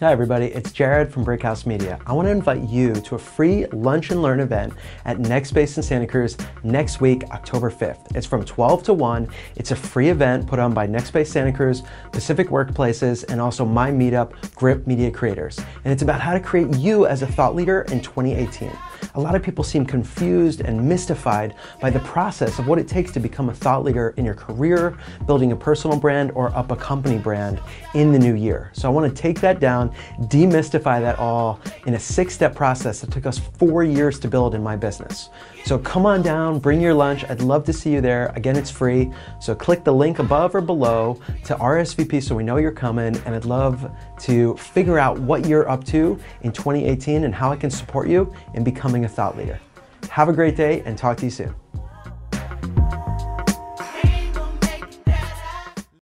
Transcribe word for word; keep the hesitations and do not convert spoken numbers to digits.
Hi everybody, it's Jared from Brick House Media. I want to invite you to a free lunch and learn event at NextSpace in Santa Cruz next week, October fifth. It's from twelve to one. It's a free event put on by NextSpace Santa Cruz, Pacific Workplaces, and also my meetup, Grip Media Creators. And it's about how to create you as a thought leader in twenty eighteen. A lot of people seem confused and mystified by the process of what it takes to become a thought leader in your career, building a personal brand, or up a company brand in the new year. So I want to take that down, demystify that all in a six-step process that took us four years to build in my business. So come on down, bring your lunch. I'd love to see you there. Again, it's free. So click the link above or below to R S V P so we know you're coming, and I'd love to figure out what you're up to in twenty eighteen and how I can support you in becoming a thought leader. Have a great day and talk to you soon.